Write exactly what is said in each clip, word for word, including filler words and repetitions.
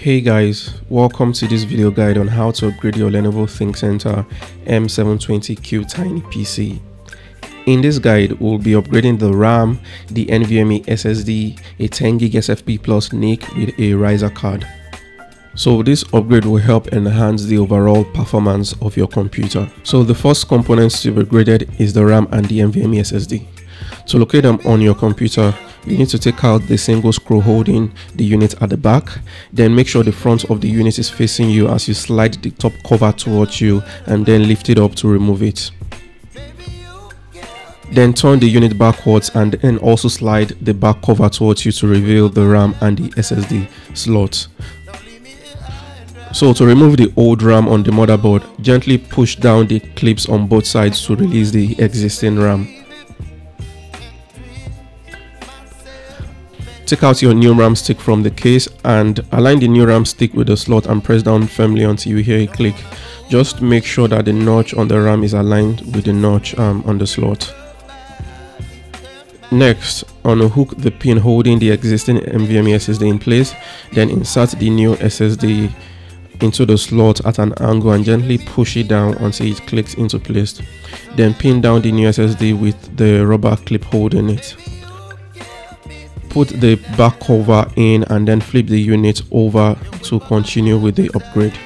Hey guys, welcome to this video guide on how to upgrade your Lenovo ThinkCentre M seven twenty Q Tiny P C. In this guide, we'll be upgrading the RAM, the NVMe S S D, a ten gig S F P Plus N I C with a riser card. So this upgrade will help enhance the overall performance of your computer. So the first components to be upgraded is the RAM and the NVMe S S D. To locate them on your computer, you need to take out the single screw holding the unit at the back. Then make sure the front of the unit is facing you as you slide the top cover towards you and then lift it up to remove it. Then turn the unit backwards and then also slide the back cover towards you to reveal the RAM and the S S D slot. So to remove the old RAM on the motherboard, gently push down the clips on both sides to release the existing RAM. Take out your new RAM stick from the case and align the new RAM stick with the slot and press down firmly until you hear a click. Just make sure that the notch on the RAM is aligned with the notch um, on the slot. Next, unhook the pin holding the existing NVMe S S D in place, then insert the new S S D into the slot at an angle and gently push it down until it clicks into place. Then pin down the new S S D with the rubber clip holding it. Put the back cover in and then flip the unit over to continue with the upgrade.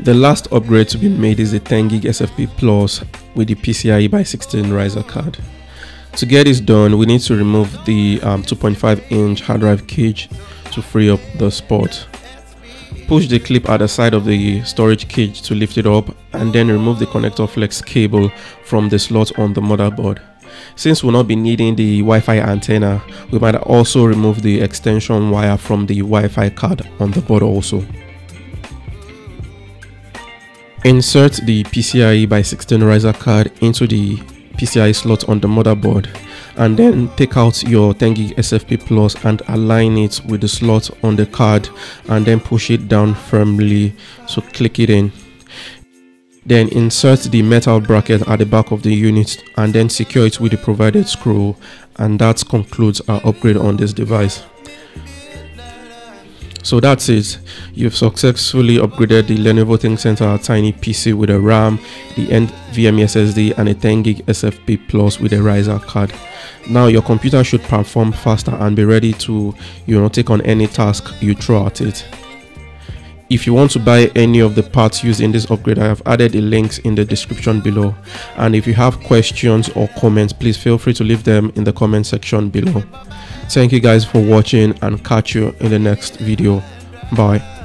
The last upgrade to be made is the ten gig S F P Plus with the P C I E by sixteen riser card. To get this done, we need to remove the um, two point five inch hard drive cage to free up the spot. Push the clip at the side of the storage cage to lift it up and then remove the connector flex cable from the slot on the motherboard. Since we'll not be needing the Wi-Fi antenna, we might also remove the extension wire from the Wi-Fi card on the board also. Insert the P C I E by sixteen riser card into the P C I E slot on the motherboard and then take out your ten gig S F P Plus and align it with the slot on the card and then push it down firmly to click it in. Then insert the metal bracket at the back of the unit and then secure it with the provided screw, and that concludes our upgrade on this device. So that's it. You've successfully upgraded the Lenovo ThinkCentre Tiny P C with a RAM, the NVMe S S D, and a ten gig S F P Plus with a riser card. Now your computer should perform faster and be ready to, you know, take on any task you throw at it. If you want to buy any of the parts used in this upgrade, I have added the links in the description below. And if you have questions or comments, please feel free to leave them in the comment section below. Thank you guys for watching and catch you in the next video. Bye.